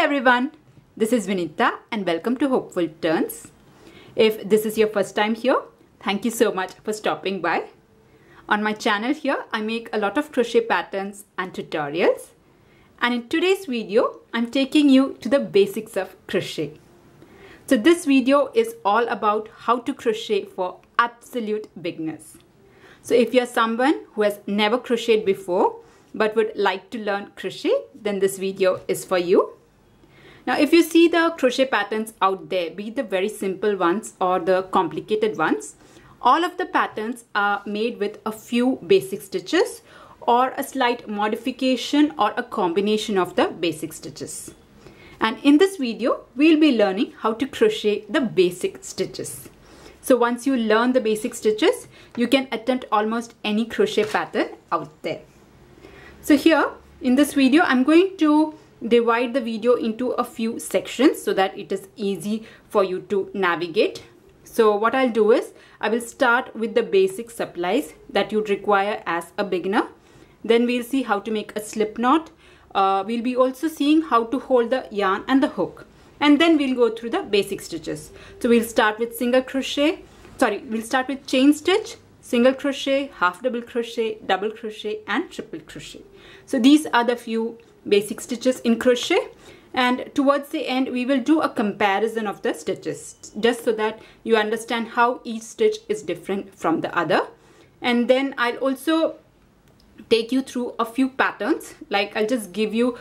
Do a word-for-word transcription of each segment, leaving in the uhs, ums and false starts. Hi everyone, this is Vinita and welcome to Hopeful Turns. If this is your first time here, thank you so much for stopping by. On my channel here, I make a lot of crochet patterns and tutorials. And in today's video, I'm taking you to the basics of crochet. So this video is all about how to crochet for absolute beginners. So if you're someone who has never crocheted before, but would like to learn crochet, then this video is for you. Now, if you see the crochet patterns out there, be it the very simple ones or the complicated ones, all of the patterns are made with a few basic stitches or a slight modification or a combination of the basic stitches. And in this video, we'll be learning how to crochet the basic stitches. So once you learn the basic stitches, you can attempt almost any crochet pattern out there. So here in this video, I'm going to divide the video into a few sections so that it is easy for you to navigate. So what I'll do is I will start with the basic supplies that you'd require as a beginner. Then we'll see how to make a slip knot. Uh, we'll be also seeing how to hold the yarn and the hook. And then we'll go through the basic stitches. So we'll start with single crochet, sorry, we'll start with chain stitch, single crochet, half double crochet, double crochet and triple crochet. So these are the few basic stitches in crochet, and towards the end we will do a comparison of the stitches just so that you understand how each stitch is different from the other. And then I'll also take you through a few patterns, like I'll just give you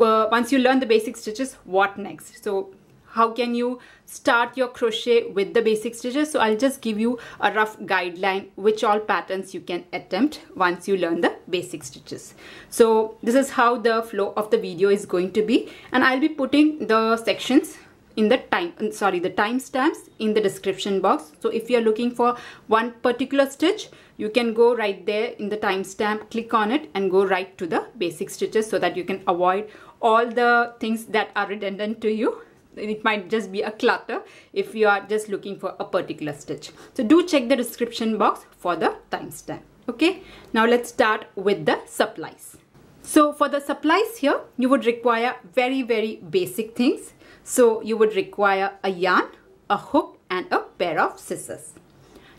uh, once you learn the basic stitches what next. So how can you start your crochet with the basic stitches? So I'll just give you a rough guideline which all patterns you can attempt once you learn the basic stitches. So this is how the flow of the video is going to be, and I'll be putting the sections in the time, sorry, the timestamps in the description box. So if you're looking for one particular stitch, you can go right there in the timestamp, click on it and go right to the basic stitches so that you can avoid all the things that are redundant to you. It might just be a clutter if you are just looking for a particular stitch. So do check the description box for the timestamp. Okay, now let's start with the supplies. So for the supplies here, you would require very, very basic things. So you would require a yarn, a hook and a pair of scissors.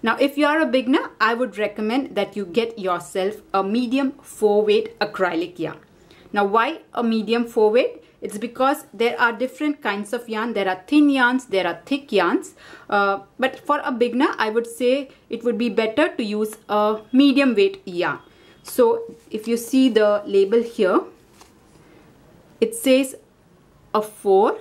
Now if you are a beginner, I would recommend that you get yourself a medium four weight acrylic yarn. Now why a medium four weight? It's because there are different kinds of yarn. There are thin yarns, there are thick yarns. Uh, but for a beginner, I would say it would be better to use a medium weight yarn. So if you see the label here, it says a four.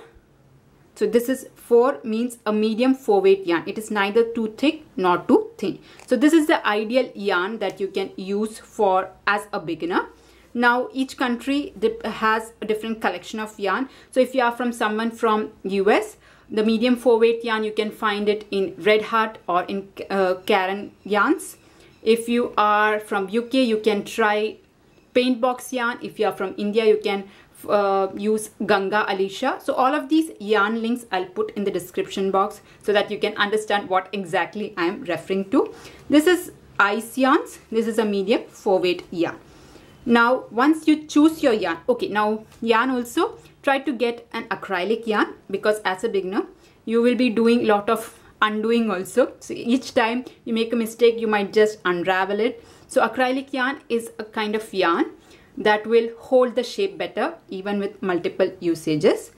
So this is four means a medium four weight yarn. It is neither too thick nor too thin. So this is the ideal yarn that you can use for as a beginner. Now each country has a different collection of yarn. So if you are from someone from U S, the medium four weight yarn, you can find it in Red Heart or in uh, Karen Yarns. If you are from U K, you can try paint box yarn. If you are from India, you can uh, use Ganga Alicia. So all of these yarn links I'll put in the description box so that you can understand what exactly I am referring to. This is Ice Yarns. This is a medium four weight yarn. Now once you choose your yarn, okay, now yarn also try to get an acrylic yarn, because as a beginner you will be doing a lot of undoing also. So each time you make a mistake, you might just unravel it. So acrylic yarn is a kind of yarn that will hold the shape better even with multiple usages.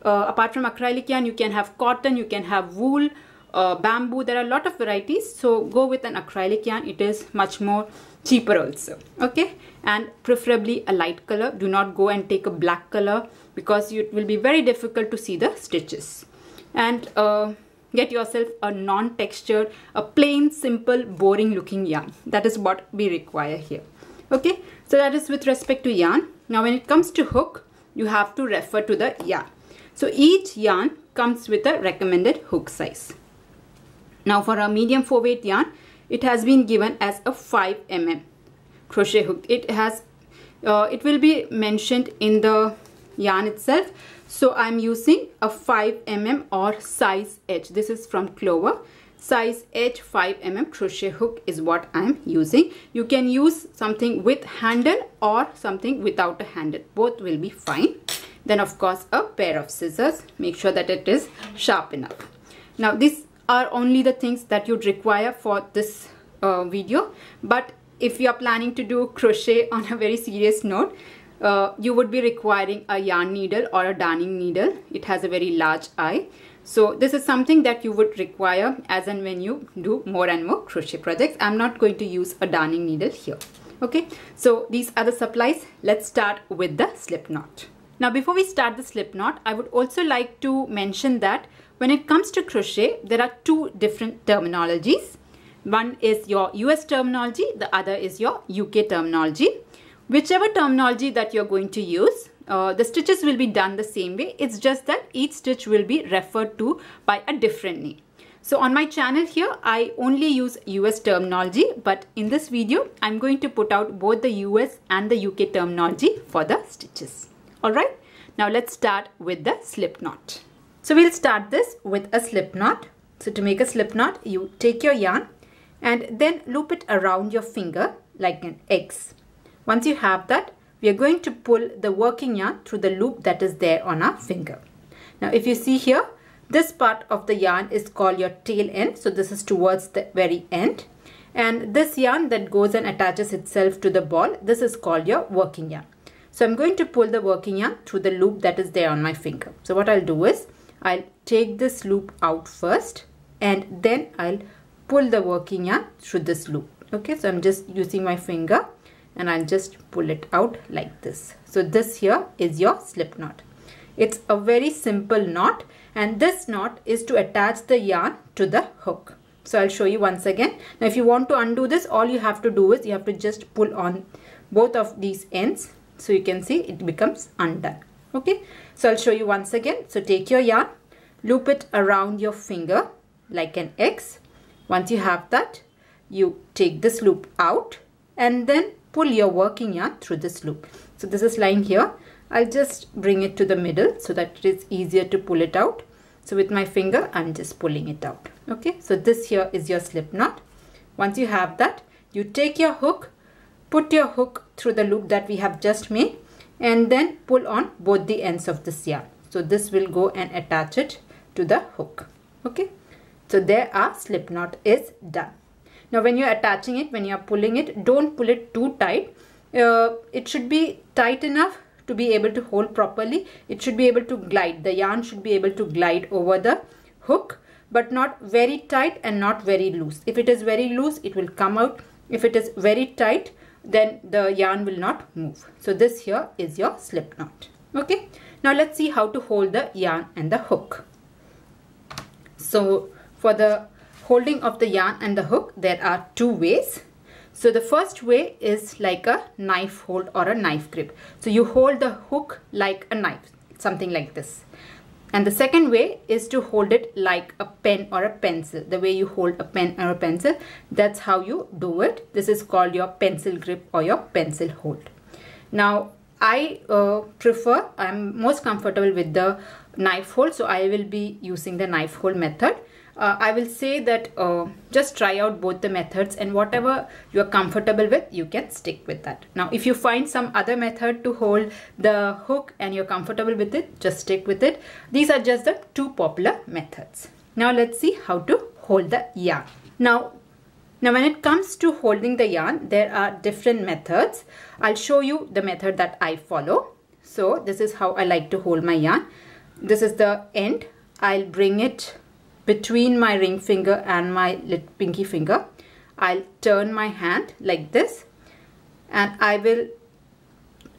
Uh, apart from acrylic yarn, you can have cotton, you can have wool, uh, bamboo. There are a lot of varieties. So go with an acrylic yarn. It is much more cheaper also, okay, and preferably a light color. Do not go and take a black color because it will be very difficult to see the stitches. And uh, get yourself a non-textured, a plain, simple, boring looking yarn. That is what we require here, okay. So that is with respect to yarn. Now when it comes to hook, you have to refer to the yarn. So each yarn comes with a recommended hook size. Now for our medium four weight yarn, it has been given as a five millimeter crochet hook. It has, uh, it will be mentioned in the yarn itself. So I'm using a five millimeter or size H. This is from Clover. Size H five millimeter crochet hook is what I'm using. You can use something with handle or something without a handle. Both will be fine. Then of course a pair of scissors. Make sure that it is sharp enough. Now these are only the things that you'd require for this uh, video, but if you are planning to do crochet on a very serious note, uh, you would be requiring a yarn needle or a darning needle. It has a very large eye. So this is something that you would require as and when you do more and more crochet projects. I'm not going to use a darning needle here. Okay, so these are the supplies. Let's start with the slip knot. Now before we start the slip knot, I would also like to mention that when it comes to crochet, there are two different terminologies. One is your U S terminology, the other is your U K terminology. Whichever terminology that you're going to use, uh, the stitches will be done the same way. It's just that each stitch will be referred to by a different name. So on my channel here, I only use U S terminology, but in this video, I'm going to put out both the U S and the U K terminology for the stitches. All right, now let's start with the slip knot. So we'll start this with a slip knot. So to make a slip knot, you take your yarn and then loop it around your finger like an X. Once you have that, we are going to pull the working yarn through the loop that is there on our finger. Now if you see here, this part of the yarn is called your tail end. So this is towards the very end. And this yarn that goes and attaches itself to the ball, this is called your working yarn. So I'm going to pull the working yarn through the loop that is there on my finger. So what I'll do is, I'll take this loop out first and then I'll pull the working yarn through this loop. Okay, so I'm just using my finger and I'll just pull it out like this. So this here is your slip knot. It's a very simple knot, and this knot is to attach the yarn to the hook. So I'll show you once again. Now if you want to undo this, all you have to do is you have to just pull on both of these ends. So you can see it becomes undone. Okay, so I'll show you once again. So take your yarn, loop it around your finger like an X. Once you have that, you take this loop out and then pull your working yarn through this loop. So this is lying here. I'll just bring it to the middle so that it is easier to pull it out. So with my finger, I'm just pulling it out. Okay, so this here is your slip knot. Once you have that, you take your hook, put your hook through the loop that we have just made, and then pull on both the ends of this yarn. So this will go and attach it to the hook. Okay, so there our slip knot is done. Now when you're attaching it, when you're pulling it, don't pull it too tight. Uh, it should be tight enough to be able to hold properly. It should be able to glide. The yarn should be able to glide over the hook, but not very tight and not very loose. If it is very loose, it will come out. If it is very tight, then the yarn will not move. So this here is your slip knot. Okay, now let's see how to hold the yarn and the hook. So for the holding of the yarn and the hook, there are two ways. So the first way is like a knife hold or a knife grip. So you hold the hook like a knife, something like this. And the second way is to hold it like a pen or a pencil. The way you hold a pen or a pencil, that's how you do it. This is called your pencil grip or your pencil hold. Now, I uh, prefer, I'm most comfortable with the knife hold, so I will be using the knife hold method. Uh, I will say that uh, just try out both the methods, and whatever you are comfortable with, you can stick with that. Now, if you find some other method to hold the hook and you're comfortable with it, just stick with it. These are just the two popular methods. Now, let's see how to hold the yarn. Now, now when it comes to holding the yarn, there are different methods. I'll show you the method that I follow. So, this is how I like to hold my yarn. This is the end. I'll bring it between my ring finger and my little pinky finger. I'll turn my hand like this and I will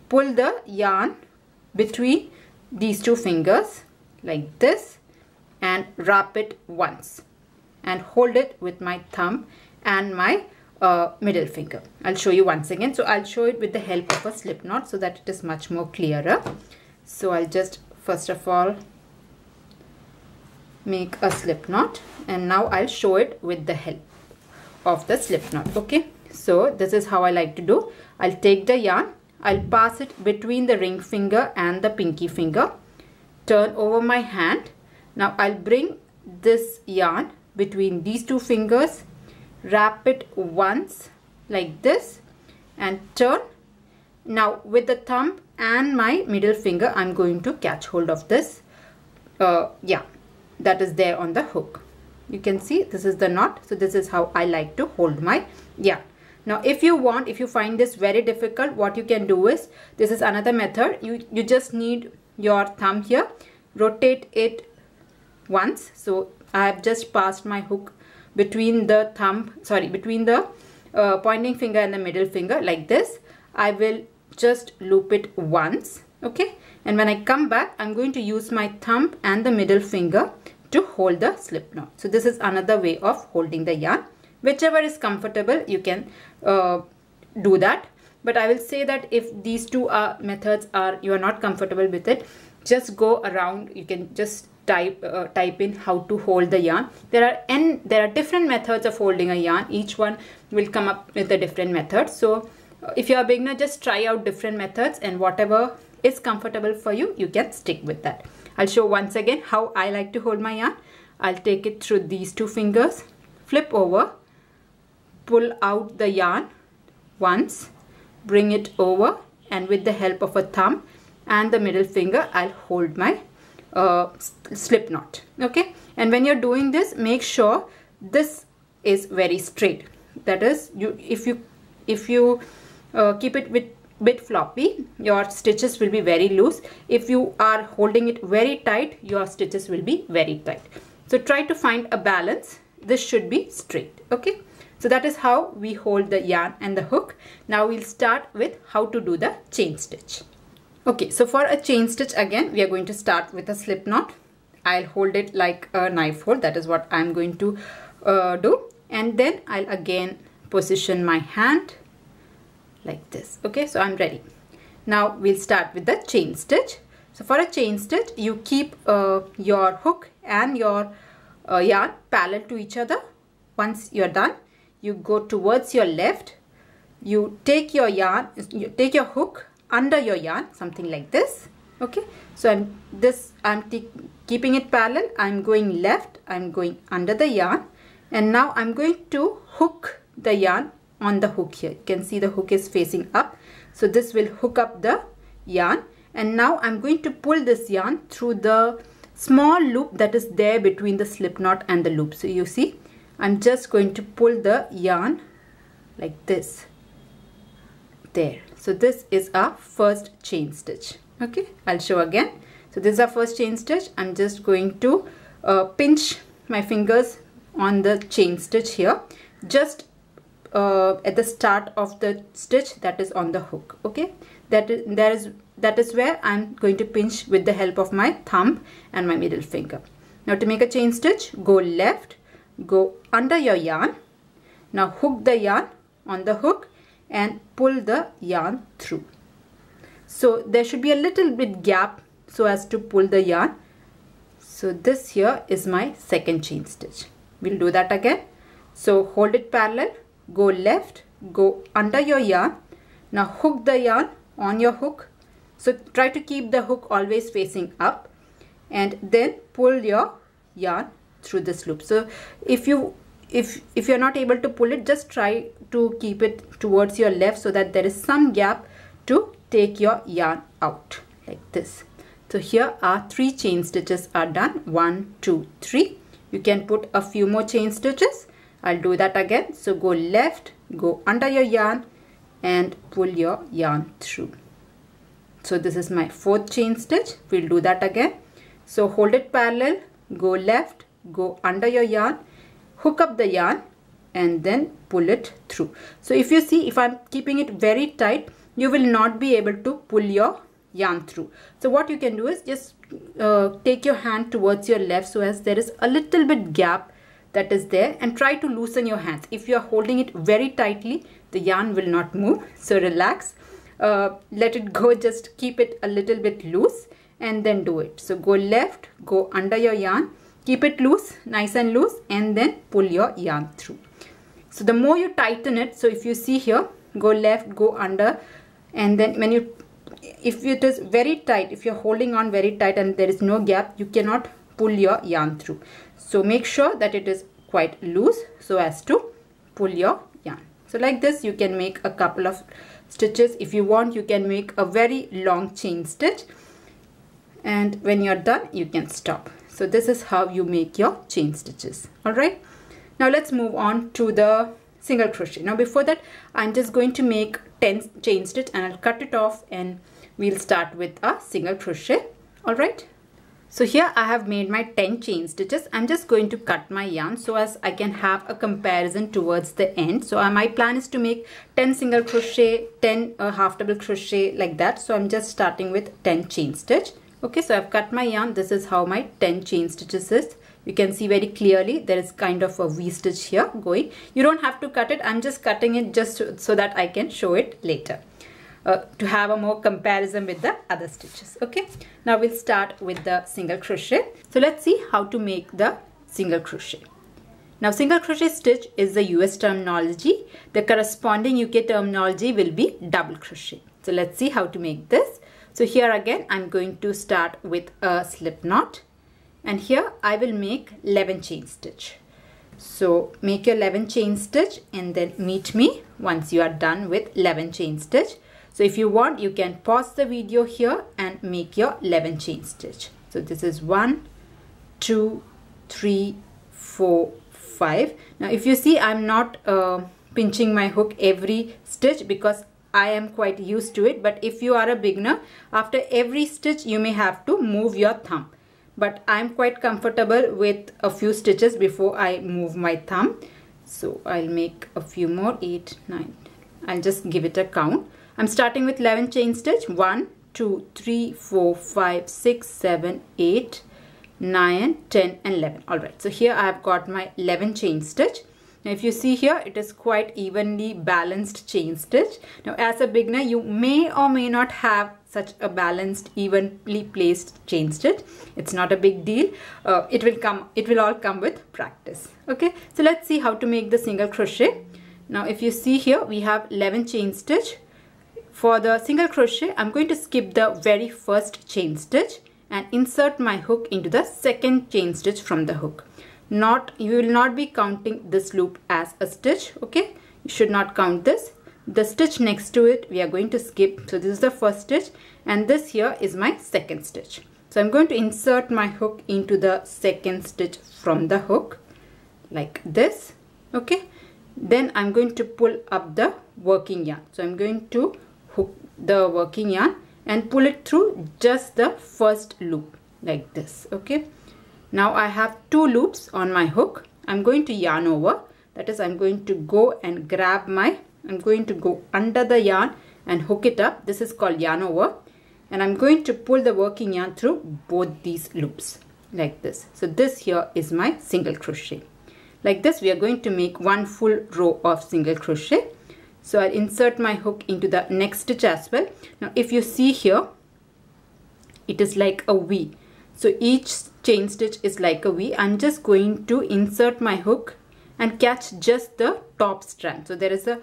pull the yarn between these two fingers like this and wrap it once and hold it with my thumb and my uh, middle finger. I'll show you once again. So I'll show it with the help of a slip knot so that it is much more clearer. So I'll just first of all make a slip knot, and now I'll show it with the help of the slip knot. Okay, so this is how I like to do. I'll take the yarn, I'll pass it between the ring finger and the pinky finger, turn over my hand. Now I'll bring this yarn between these two fingers, wrap it once like this and turn. Now with the thumb and my middle finger, I'm going to catch hold of this uh, yeah, that is there on the hook. You can see this is the knot. So this is how I like to hold my yarn. Now if you want, if you find this very difficult, what you can do is, this is another method, you you just need your thumb here, rotate it once. So I have just passed my hook between the thumb, sorry, between the uh, pointing finger and the middle finger like this. I will just loop it once, okay, and when I come back, I'm going to use my thumb and the middle finger to hold the slip knot. So this is another way of holding the yarn. Whichever is comfortable, you can uh, do that, but I will say that if these two are methods are you are not comfortable with it, just go around, you can just type uh, type in how to hold the yarn. There are n there are different methods of holding a yarn. Each one will come up with a different method. So if you are a beginner, just try out different methods, and whatever is comfortable for you, you can stick with that. I'll show once again how I like to hold my yarn. I'll take it through these two fingers, flip over, pull out the yarn once, bring it over, and with the help of a thumb and the middle finger, I'll hold my uh, slip knot. Okay, and when you're doing this, make sure this is very straight. That is, you if you if you Uh, keep it with bit floppy, your stitches will be very loose. If you are holding it very tight, your stitches will be very tight. So try to find a balance. This should be straight, okay? So that is how we hold the yarn and the hook. Now we'll start with how to do the chain stitch. Okay, so for a chain stitch, again we are going to start with a slip knot. I'll hold it like a knife hold, that is what I'm going to uh, do, and then I'll again position my hand like this. Okay, so I'm ready. Now we'll start with the chain stitch. So for a chain stitch, you keep uh, your hook and your uh, yarn parallel to each other. Once you're done, you go towards your left, you take your yarn, you take your hook under your yarn, something like this. Okay, so I'm this I'm keeping it parallel, I'm going left, I'm going under the yarn, and now I'm going to hook the yarn on the hook here. You can see the hook is facing up, so this will hook up the yarn, and now I'm going to pull this yarn through the small loop that is there between the slip knot and the loop. So you see, I'm just going to pull the yarn like this there. So this is our first chain stitch. Okay, I'll show again. So this is our first chain stitch. I'm just going to uh, pinch my fingers on the chain stitch here, just Uh, at the start of the stitch that is on the hook. Okay, that is there is that is where I'm going to pinch with the help of my thumb and my middle finger. Now to make a chain stitch, go left, go under your yarn, now hook the yarn on the hook and pull the yarn through. So there should be a little bit gap so as to pull the yarn. So this here is my second chain stitch. We'll do that again. So hold it parallel, go left, go under your yarn, now hook the yarn on your hook. So try to keep the hook always facing up, and then pull your yarn through this loop. So if you if if you're not able to pull it, just try to keep it towards your left so that there is some gap to take your yarn out like this. So here our three chain stitches are done. One, two, three. You can put a few more chain stitches. I'll do that again. So go left, go under your yarn and pull your yarn through. So this is my fourth chain stitch. We'll do that again. So hold it parallel, go left, go under your yarn, hook up the yarn and then pull it through. So if you see, if I'm keeping it very tight, you will not be able to pull your yarn through. So what you can do is just uh, take your hand towards your left so as there is a little bit gap that is there, and try to loosen your hands. If you are holding it very tightly, the yarn will not move. So relax, uh, let it go, just keep it a little bit loose and then do it. So go left, go under your yarn, keep it loose, nice and loose, and then pull your yarn through. So the more you tighten it, so if you see here, go left, go under, and then when you, if it is very tight, if you're holding on very tight and there is no gap, you cannot pull your yarn through. So make sure that it is quite loose so as to pull your yarn. So like this, you can make a couple of stitches. If you want, you can make a very long chain stitch, and when you're done you can stop. So this is how you make your chain stitches. All right, now let's move on to the single crochet. Now before that, I'm just going to make ten chain stitch and I'll cut it off and we'll start with a single crochet. All right, so here I have made my ten chain stitches. I'm just going to cut my yarn so as I can have a comparison towards the end. So uh, my plan is to make ten single crochet, ten uh, half double crochet, like that. So I'm just starting with ten chain stitch. Okay, so I've cut my yarn. This is how my ten chain stitches is. You can see very clearly there is kind of a V stitch here going. You don't have to cut it. I'm just cutting it just so that I can show it later. Uh, to have a more comparison with the other stitches. Okay, now we'll start with the single crochet. So let's see how to make the single crochet. Now single crochet stitch is the U S terminology. The corresponding U K terminology will be double crochet. So let's see how to make this. So here again I'm going to start with a slip knot, and here I will make eleven chain stitch. So make your eleven chain stitch and then meet me once you are done with eleven chain stitch. So if you want, you can pause the video here and make your eleven chain stitch. So this is one, two, three, four, five. Now if you see, I'm not uh, pinching my hook every stitch because I am quite used to it. But if you are a beginner, after every stitch you may have to move your thumb. But I'm quite comfortable with a few stitches before I move my thumb. So I'll make a few more, eight, nine. I'll just give it a count. I'm starting with eleven chain stitch, one, two, three, four, five, six, seven, eight, nine, ten and eleven. Alright, so here I have got my eleven chain stitch. Now if you see here, it is quite evenly balanced chain stitch. Now as a beginner, you may or may not have such a balanced, evenly placed chain stitch. It's not a big deal. Uh, it will come, it will all come with practice. Okay, so let's see how to make the single crochet. Now if you see here, we have eleven chain stitch. For the single crochet, I'm going to skip the very first chain stitch and insert my hook into the second chain stitch from the hook. Not, you will not be counting this loop as a stitch, okay? You should not count this. The stitch next to it, we are going to skip. So this is the first stitch and this here is my second stitch. So I'm going to insert my hook into the second stitch from the hook, like this, okay? Then I'm going to pull up the working yarn. So I'm going to hook the working yarn and pull it through just the first loop, like this. Okay, now I have two loops on my hook. I'm going to yarn over, that is, I'm going to go and grab my, I'm going to go under the yarn and hook it up. This is called yarn over, and I'm going to pull the working yarn through both these loops, like this. So this here is my single crochet. Like this, we are going to make one full row of single crochet. So I'll insert my hook into the next stitch as well. Now if you see here, it is like a V. So each chain stitch is like a V. I'm just going to insert my hook and catch just the top strand. So there is a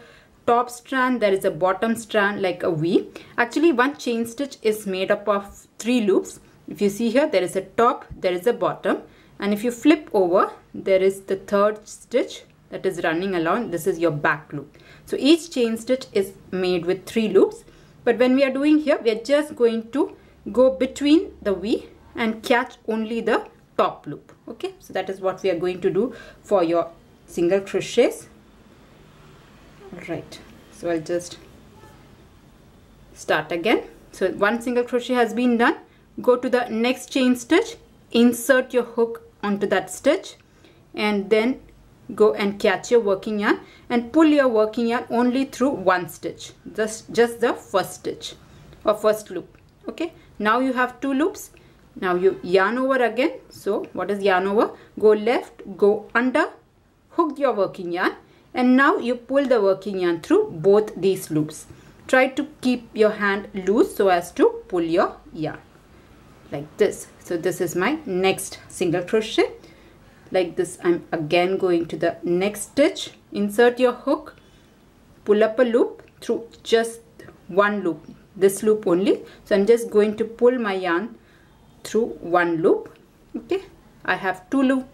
top strand, there is a bottom strand, like a V. Actually, one chain stitch is made up of three loops. If you see here, there is a top, there is a bottom. And if you flip over, there is the third stitch that is running along. This is your back loop. So each chain stitch is made with three loops, but when we are doing here, we are just going to go between the V and catch only the top loop. Okay, so that is what we are going to do for your single crochets. Alright, so I'll just start again. So one single crochet has been done. Go to the next chain stitch, insert your hook onto that stitch, and then go and catch your working yarn and pull your working yarn only through one stitch, just just the first stitch or first loop. Okay, now you have two loops. Now you yarn over again. So what is yarn over? Go left, go under, hook your working yarn, and now you pull the working yarn through both these loops. Try to keep your hand loose so as to pull your yarn, like this. So this is my next single crochet. Like this, I'm again going to the next stitch, insert your hook, pull up a loop through just one loop, this loop only. So I'm just going to pull my yarn through one loop. Okay, I have two loops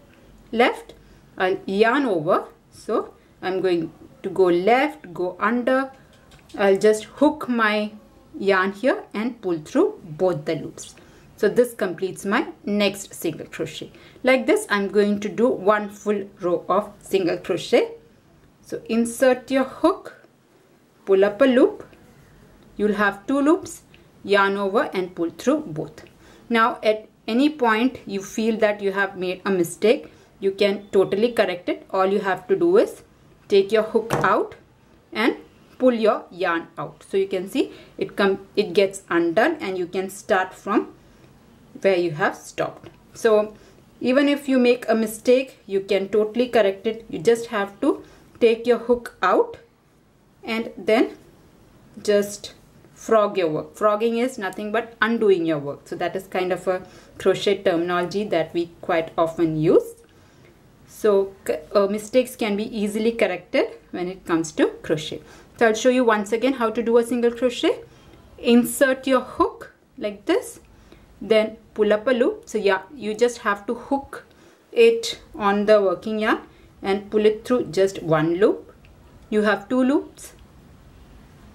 left. I'll yarn over. So I'm going to go left, go under, I'll just hook my yarn here and pull through both the loops. So this completes my next single crochet. Like this, I'm going to do one full row of single crochet. So insert your hook, pull up a loop, you'll have two loops, yarn over and pull through both. Now at any point you feel that you have made a mistake, you can totally correct it. All you have to do is take your hook out and pull your yarn out. So you can see it come, it gets undone and you can start from where you have stopped. So even if you make a mistake, you can totally correct it. You just have to take your hook out and then just frog your work. Frogging is nothing but undoing your work. So that is kind of a crochet terminology that we quite often use. So uh, mistakes can be easily corrected when it comes to crochet. So I'll show you once again how to do a single crochet. Insert your hook like this, then pull up a loop. So yeah, you just have to hook it on the working yarn and pull it through just one loop. You have two loops,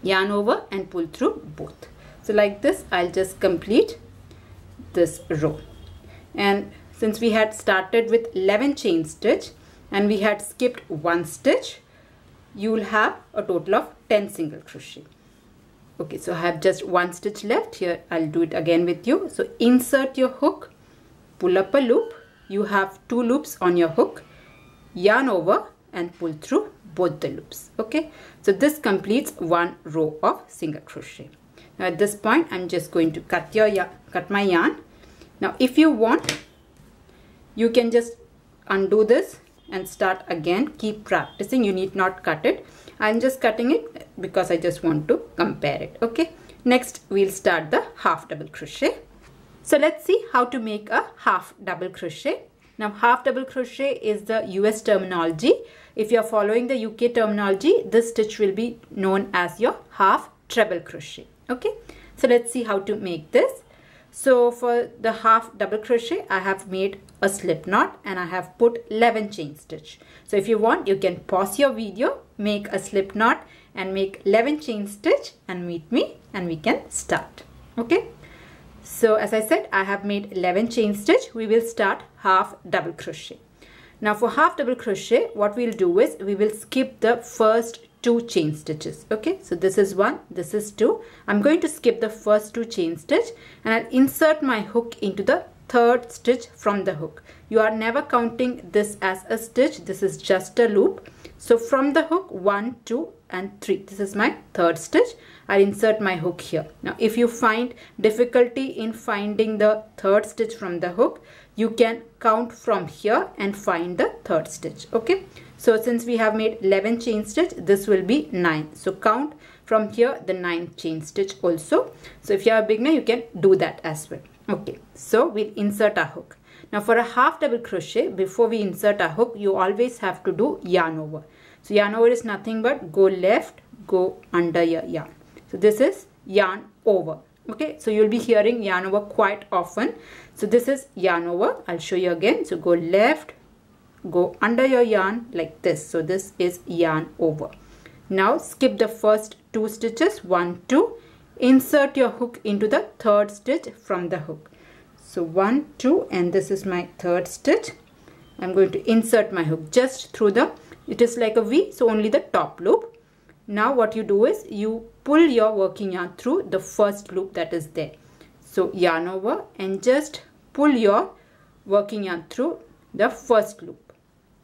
yarn over and pull through both. So like this, I'll just complete this row. And since we had started with eleven chain stitch and we had skipped one stitch, you will have a total of ten single crochet. Okay, so I have just one stitch left here. I'll do it again with you. So insert your hook, pull up a loop, you have two loops on your hook, yarn over and pull through both the loops. Okay, so this completes one row of single crochet. Now at this point, I'm just going to cut your yarn, cut my yarn. Now if you want, you can just undo this and start again. Keep practicing. You need not cut it. I'm just cutting it because I just want to compare it. Okay, next we'll start the half double crochet. So let's see how to make a half double crochet. Now half double crochet is the U S terminology. If you're following the U K terminology, this stitch will be known as your half treble crochet. Okay, so let's see how to make this. So for the half double crochet, I have made a slip knot and I have put eleven chain stitch. So if you want, you can pause your video, make a slip knot and make eleven chain stitch and meet me and we can start. Okay. So as I said, I have made eleven chain stitch. We will start half double crochet. Now for half double crochet, what we'll do is we will skip the first two chain stitches. Okay, so this is one, this is two. I'm going to skip the first two chain stitch and I'll insert my hook into the third stitch from the hook. You are never counting this as a stitch. This is just a loop. So from the hook, one, two and three. This is my third stitch. I'll insert my hook here. Now if you find difficulty in finding the third stitch from the hook, you can count from here and find the third stitch. Okay, so since we have made eleven chain stitch, this will be nine. So count from here the ninth chain stitch also. So if you are a beginner, you can do that as well. Okay, so we'll insert our hook. Now for a half double crochet, before we insert our hook, you always have to do yarn over. So yarn over is nothing but go left, go under your yarn. So this is yarn over. Okay, so you'll be hearing yarn over quite often. So this is yarn over. I'll show you again. So go left, go under your yarn like this. So this is yarn over. Now skip the first two stitches, one, two. Insert your hook into the third stitch from the hook. So one, two, and this is my third stitch. I'm going to insert my hook just through the, it is like a V, so only the top loop. Now what you do is you pull your working yarn through the first loop that is there. So yarn over and just pull your working yarn through the first loop.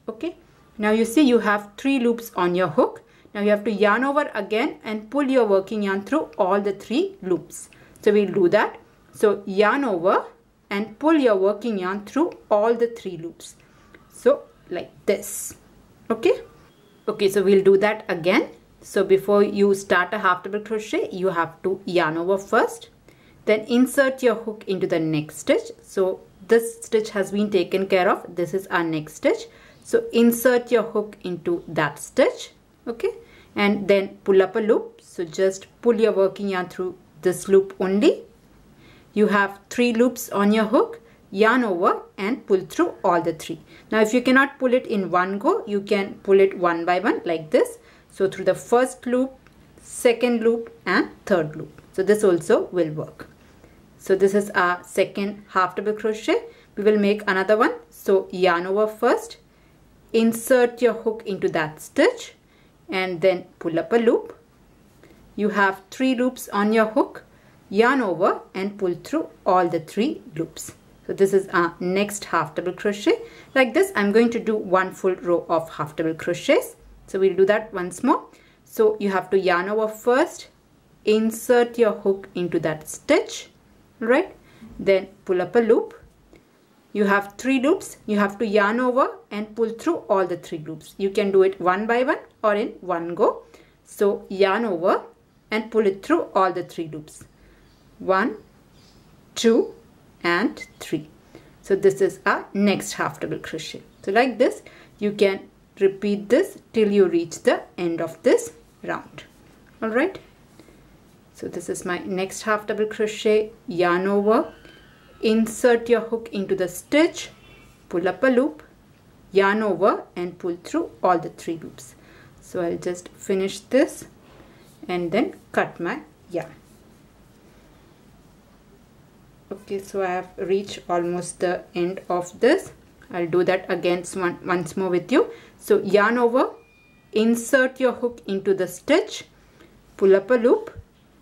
Okay. Now you see you have three loops on your hook. Now you have to yarn over again and pull your working yarn through all the three loops. So we'll do that. So yarn over and pull your working yarn through all the three loops. So like this. Okay. Okay, so we'll do that again. So before you start a half double crochet, you have to yarn over first. Then insert your hook into the next stitch. So this stitch has been taken care of. This is our next stitch. So insert your hook into that stitch. Okay, and then pull up a loop. So just pull your working yarn through this loop only. You have three loops on your hook, yarn over and pull through all the three. Now if you cannot pull it in one go, you can pull it one by one like this. So through the first loop, second loop and third loop. So this also will work. So this is our second half double crochet. We will make another one. So yarn over first, insert your hook into that stitch and then pull up a loop. You have three loops on your hook, yarn over and pull through all the three loops. So this is our next half double crochet. Like this, I'm going to do one full row of half double crochets. So we'll do that once more. So you have to yarn over first, insert your hook into that stitch, right? Then pull up a loop. You have three loops. You have to yarn over and pull through all the three loops. You can do it one by one or in one go. So yarn over and pull it through all the three loops. One, two, and three. So this is our next half double crochet. So like this, you can repeat this till you reach the end of this round. All right. So this is my next half double crochet, yarn over, insert your hook into the stitch, pull up a loop, yarn over and pull through all the three loops. So I'll just finish this and then cut my yarn. Okay, so I have reached almost the end of this. I'll do that again one, once more with you. So yarn over, insert your hook into the stitch, pull up a loop.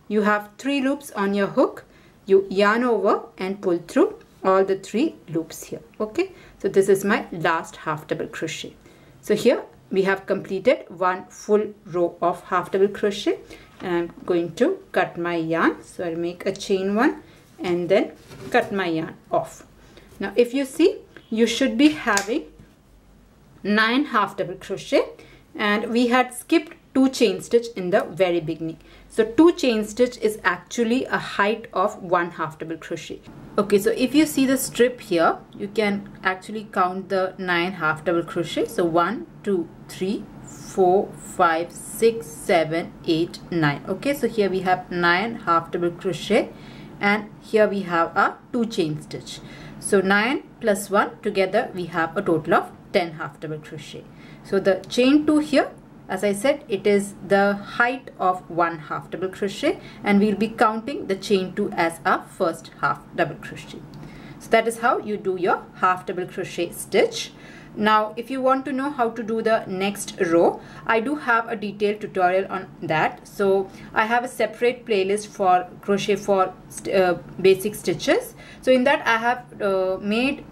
You have three loops on your hook. You yarn over and pull through all the three loops here. Okay, so this is my last half double crochet. So here we have completed one full row of half double crochet and I'm going to cut my yarn. So I'll make a chain one and then cut my yarn off. Now if you see, you should be having nine half double crochet and we had skipped two chain stitch in the very beginning. So two chain stitch is actually a height of one half double crochet. Okay, so if you see the strip here, you can actually count the nine half double crochet. So one, two, three, four, five, six, seven, eight, nine. Okay, so here we have nine half double crochet and here we have a two chain stitch. So nine plus one together we have a total of ten half double crochet. So the chain two here, as I said, it is the height of one half double crochet and we'll be counting the chain two as our first half double crochet. So that is how you do your half double crochet stitch. Now if you want to know how to do the next row, I do have a detailed tutorial on that. So I have a separate playlist for crochet for uh, basic stitches. So in that I have uh, made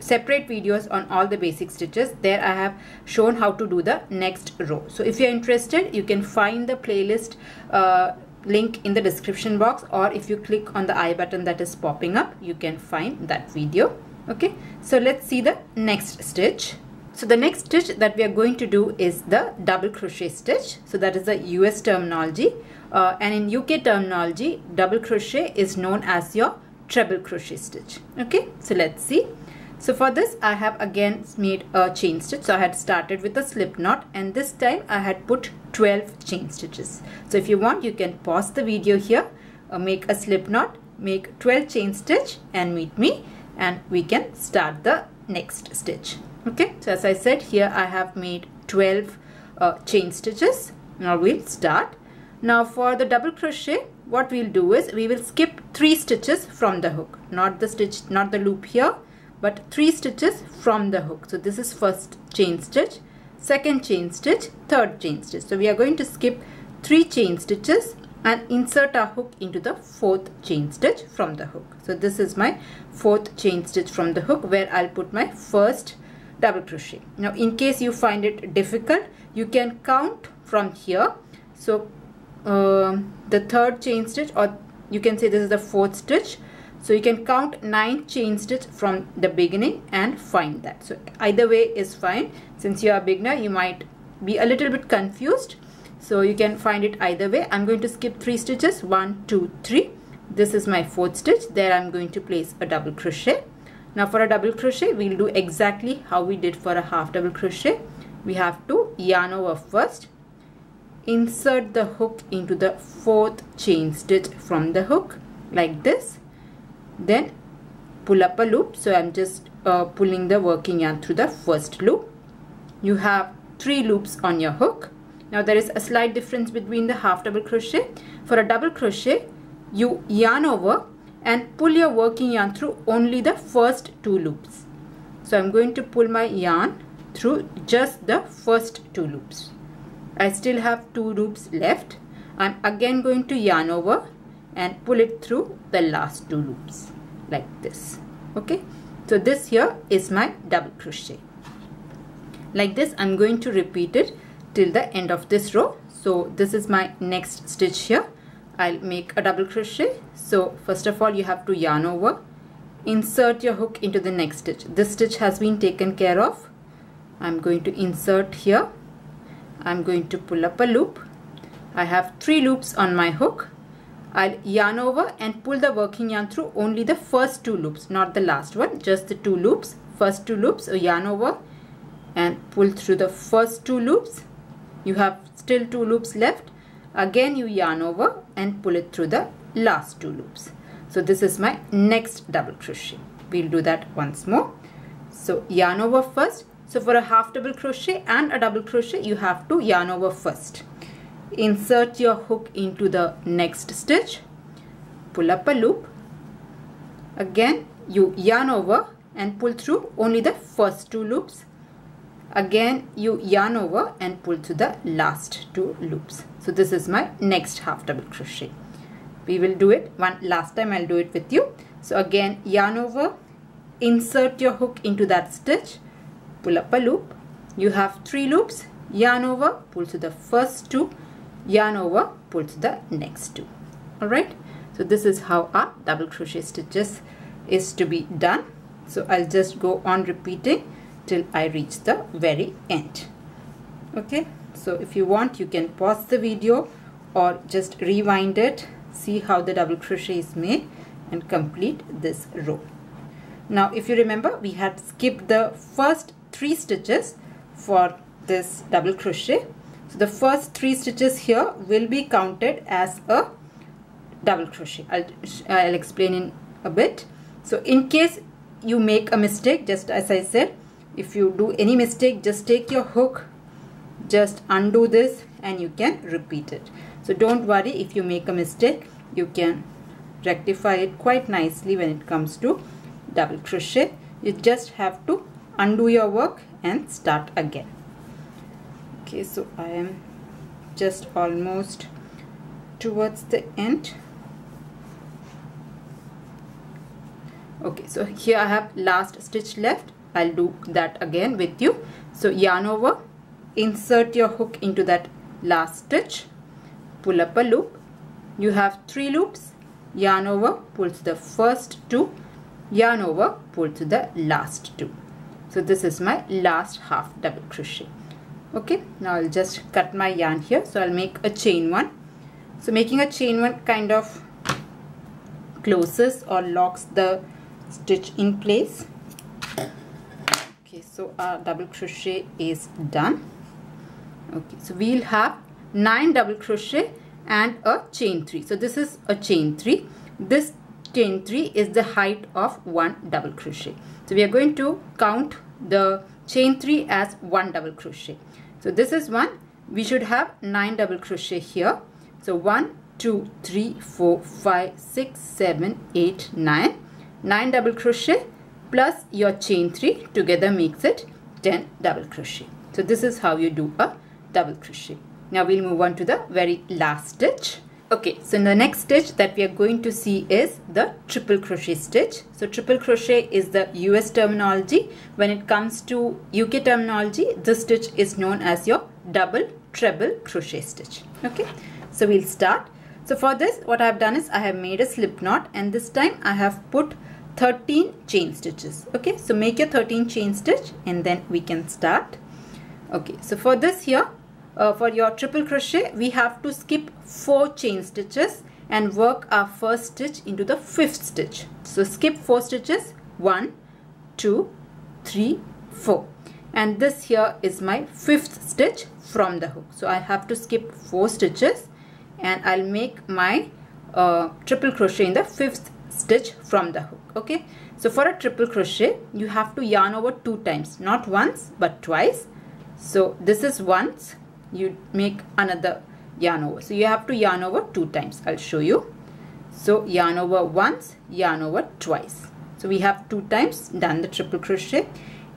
separate videos on all the basic stitches. There I have shown how to do the next row. So if you are interested, you can find the playlist uh, link in the description box, or if you click on the I button that is popping up, you can find that video. Okay, so let's see the next stitch. So the next stitch that we are going to do is the double crochet stitch. So that is the U S terminology, uh, and in U K terminology, double crochet is known as your treble crochet stitch. Okay, so let's see. So for this I have again made a chain stitch. So I had started with a slip knot and this time I had put twelve chain stitches. So if you want, you can pause the video here, uh, make a slip knot, make twelve chain stitch and meet me, and we can start the next stitch. Okay, so as I said, here I have made twelve uh, chain stitches. Now we'll start. Now for the double crochet, what we'll do is we will skip three stitches from the hook, not the stitch, not the loop here, but three stitches from the hook. So this is first chain stitch, second chain stitch, third chain stitch. So we are going to skip three chain stitches and insert our hook into the fourth chain stitch from the hook. So this is my fourth chain stitch from the hook where I'll put my first double crochet. Now in case you find it difficult, you can count from here. So uh, the third chain stitch, or you can say this is the fourth stitch. So you can count nine chain stitch from the beginning and find that. So either way is fine. Since you are a beginner, you might be a little bit confused. So you can find it either way. I'm going to skip three stitches. One, two, three. This is my fourth stitch. There I'm going to place a double crochet. Now for a double crochet, we'll do exactly how we did for a half double crochet. We have to yarn over first, insert the hook into the fourth chain stitch from the hook like this. Then pull up a loop. So I'm just uh, pulling the working yarn through the first loop. You have three loops on your hook. Now there is a slight difference between the half double crochet. For a double crochet, you yarn over and pull your working yarn through only the first two loops. So I'm going to pull my yarn through just the first two loops. I still have two loops left. I'm again going to yarn over and pull it through the last two loops like this. Okay, so this here is my double crochet. Like this I'm going to repeat it till the end of this row. So this is my next stitch here. I'll make a double crochet. So first of all you have to yarn over, insert your hook into the next stitch. This stitch has been taken care of. I'm going to insert here. I'm going to pull up a loop. I have three loops on my hook. I'll yarn over and pull the working yarn through only the first two loops, not the last one, just the two loops. First two loops, so yarn over and pull through the first two loops. You have still two loops left. Again you yarn over and pull it through the last two loops. So this is my next double crochet. We'll do that once more. So yarn over first. So for a half double crochet and a double crochet you have to yarn over first. Insert your hook into the next stitch, pull up a loop, again you yarn over and pull through only the first two loops, again you yarn over and pull through the last two loops. So this is my next half double crochet. We will do it one last time. I'll do it with you. So again yarn over, insert your hook into that stitch, pull up a loop, you have three loops, yarn over, pull through the first two, yarn over, pull to the next two. All right, so this is how our double crochet stitches is to be done. So I'll just go on repeating till I reach the very end. Okay, so if you want you can pause the video or just rewind it, see how the double crochet is made and complete this row. Now if you remember, we had skipped the first three stitches for this double crochet. So the first three stitches here will be counted as a double crochet. I'll, I'll explain in a bit. So in case you make a mistake, just as I said, if you do any mistake, just take your hook, just undo this and you can repeat it. So don't worry if you make a mistake, you can rectify it quite nicely when it comes to double crochet. You just have to undo your work and start again. Okay, so I am just almost towards the end. Okay, so here I have last stitch left. I'll do that again with you. So yarn over, insert your hook into that last stitch, pull up a loop. You have three loops, yarn over, pull to the first two, yarn over, pull to the last two. So this is my last half double crochet. Okay, now I'll just cut my yarn here. So I'll make a chain one. So making a chain one kind of closes or locks the stitch in place. Okay, so our double crochet is done. Okay, so we'll have nine double crochet and a chain three. So this is a chain three. This chain three is the height of one double crochet. So we are going to count the chain three as one double crochet. So this is one. We should have nine double crochet here. So one, two, three, four, five, six, seven, eight, nine. nine double crochet plus your chain three together makes it ten double crochet. So this is how you do a double crochet. Now we'll move on to the very last stitch. Okay, so in the next stitch that we are going to see is the triple crochet stitch. So triple crochet is the U S terminology. When it comes to U K terminology, this stitch is known as your double treble crochet stitch. Okay, so we'll start. So for this, what I have done is I have made a slip knot, and this time I have put thirteen chain stitches. Okay, so make your thirteen chain stitch and then we can start. Okay, so for this here, Uh, for your triple crochet we have to skip four chain stitches and work our first stitch into the fifth stitch. So skip four stitches, one, two, three, four, and this here is my fifth stitch from the hook. So I have to skip four stitches and I'll make my uh, triple crochet in the fifth stitch from the hook. Okay, so for a triple crochet you have to yarn over two times, not once but twice. So this is once, you make another yarn over. So you have to yarn over two times. I'll show you. So yarn over once, yarn over twice. So we have two times done the triple crochet.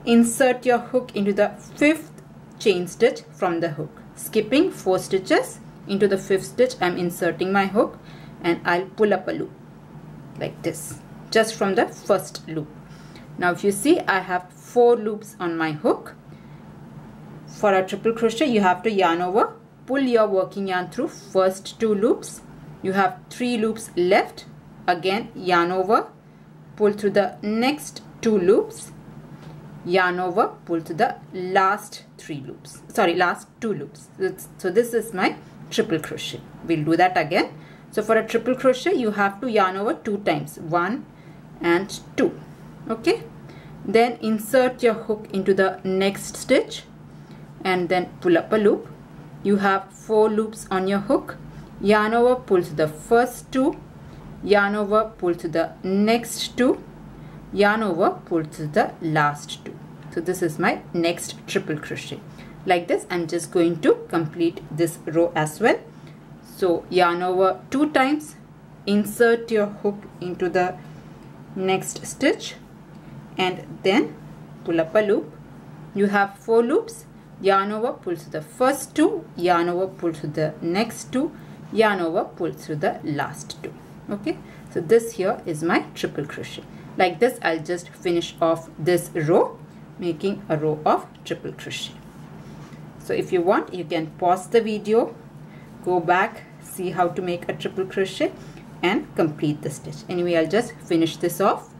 Insert your hook into the fifth chain stitch from the hook, skipping four stitches into the fifth stitch. I'm inserting my hook and I'll pull up a loop like this, just from the first loop. Now if you see, I have four loops on my hook. For a triple crochet, you have to yarn over, pull your working yarn through first two loops. You have three loops left. Again, yarn over, pull through the next two loops, yarn over, pull through the last three loops. Sorry, last two loops. So this is my triple crochet. We'll do that again. So for a triple crochet, you have to yarn over two times, one and two. Okay, then insert your hook into the next stitch and then pull up a loop. You have four loops on your hook. Yarn over, pull through the first two, yarn over, pull through the next two, yarn over, pull through the last two. So this is my next triple crochet. Like this, I'm just going to complete this row as well. So yarn over two times, insert your hook into the next stitch and then pull up a loop. You have four loops. Yarn over, pull through the first two, yarn over, pull through the next two, yarn over, pull through the last two. Okay, so this here is my triple crochet. Like this, I'll just finish off this row, making a row of triple crochet. So if you want, you can pause the video, go back, see how to make a triple crochet and complete the stitch. Anyway, I'll just finish this off.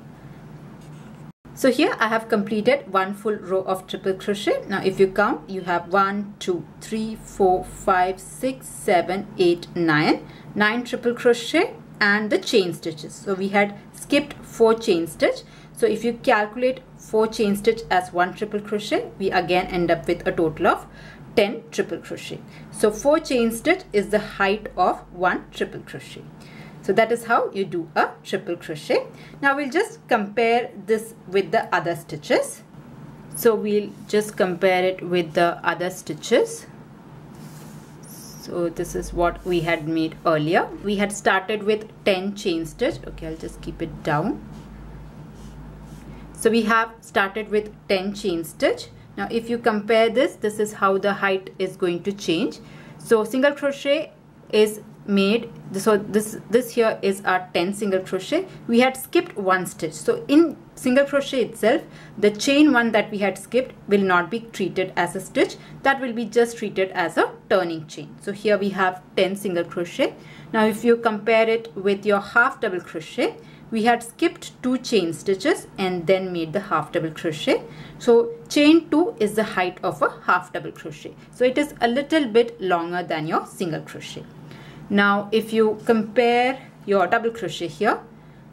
So here I have completed one full row of triple crochet. Now if you count, you have one, two, three, four, five, six, seven, eight, nine. nine triple crochet and the chain stitches. So we had skipped four chain stitch. So if you calculate four chain stitch as one triple crochet, we again end up with a total of ten triple crochet. So four chain stitch is the height of one triple crochet. So that is how you do a triple crochet. Now we'll just compare this with the other stitches. So we'll just compare it with the other stitches. So this is what we had made earlier. We had started with ten chain stitch. Okay, I'll just keep it down. So we have started with ten chain stitch. Now if you compare this, this is how the height is going to change. So single crochet is made, so this this here is our ten single crochet. We had skipped one stitch, so in single crochet itself, the chain one that we had skipped will not be treated as a stitch. That will be just treated as a turning chain. So here we have ten single crochet. Now if you compare it with your half double crochet, we had skipped two chain stitches and then made the half double crochet. So chain two is the height of a half double crochet, so it is a little bit longer than your single crochet. Now if you compare your double crochet, here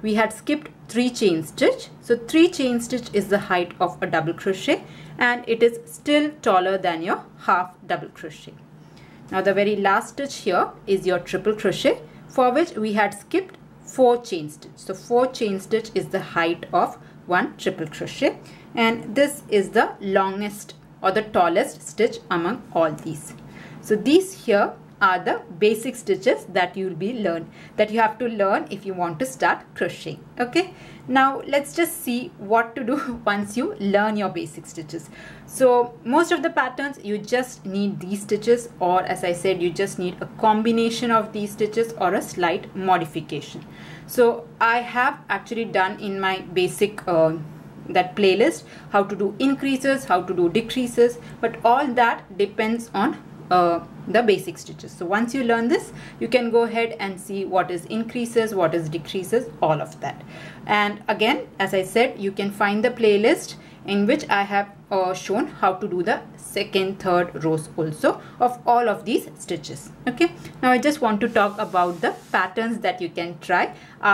we had skipped three chain stitch. So three chain stitch is the height of a double crochet and it is still taller than your half double crochet. Now the very last stitch here is your triple crochet, for which we had skipped four chain stitch. So four chain stitch is the height of one triple crochet and this is the longest or the tallest stitch among all these. So these here are the basic stitches that you'll be learn that you have to learn if you want to start crocheting. Okay, now let's just see what to do once you learn your basic stitches. So most of the patterns, you just need these stitches, or as I said, you just need a combination of these stitches or a slight modification. So I have actually done in my basic uh, that playlist how to do increases, how to do decreases, but all that depends on Uh, the basic stitches. So once you learn this, you can go ahead and see what is increases, what is decreases, all of that. And again, as I said, you can find the playlist in which I have uh, shown how to do the second, third rows also of all of these stitches. Okay, now I just want to talk about the patterns that you can try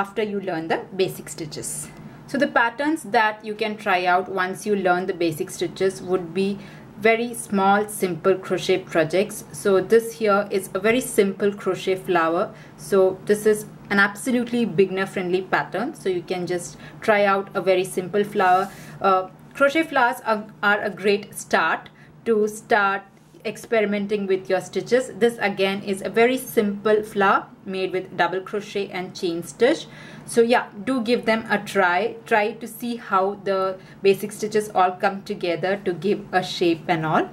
after you learn the basic stitches. So the patterns that you can try out once you learn the basic stitches would be very small simple crochet projects. So this here is a very simple crochet flower. So this is an absolutely beginner friendly pattern. So you can just try out a very simple flower. Uh, crochet flowers are, are a great start to start experimenting with your stitches. This again is a very simple flower made with double crochet and chain stitch. So yeah, do give them a try. Try to see how the basic stitches all come together to give a shape and all.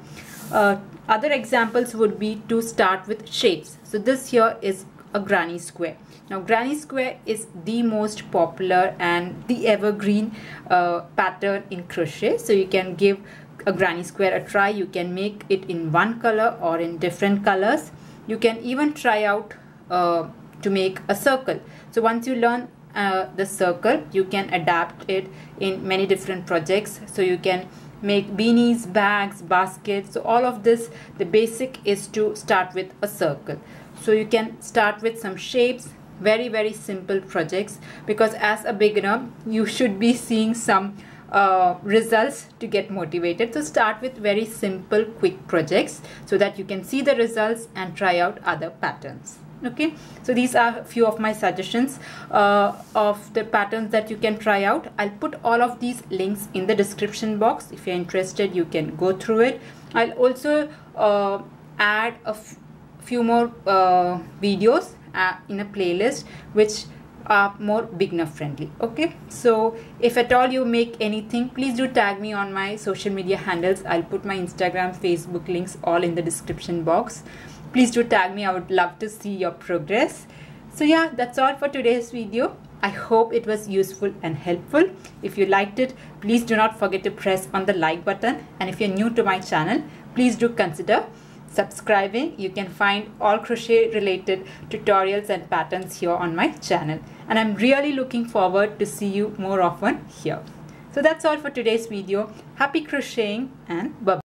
Uh, other examples would be to start with shapes. So this here is a granny square. Now granny square is the most popular and the evergreen uh, pattern in crochet. So you can give a granny square a try. You can make it in one color or in different colors. You can even try out uh, to make a circle. So once you learn uh, the circle, you can adapt it in many different projects. So you can make beanies, bags, baskets. So all of this, the basic is to start with a circle. So you can start with some shapes, very very simple projects, because as a beginner you should be seeing some uh, results to get motivated. So start with very simple quick projects so that you can see the results and try out other patterns. Okay, so these are a few of my suggestions uh, of the patterns that you can try out. I'll put all of these links in the description box. If you're interested, you can go through it. I'll also uh, add a few more uh, videos uh, in a playlist which are more beginner friendly. Okay, so if at all you make anything, please do tag me on my social media handles. I'll put my Instagram, Facebook links all in the description box. Please do tag me. I would love to see your progress. So yeah, that's all for today's video. I hope it was useful and helpful. If you liked it, please do not forget to press on the like button. And if you're new to my channel, please do consider subscribing. You can find all crochet related tutorials and patterns here on my channel. And I'm really looking forward to see you more often here. So that's all for today's video. Happy crocheting and bye-bye.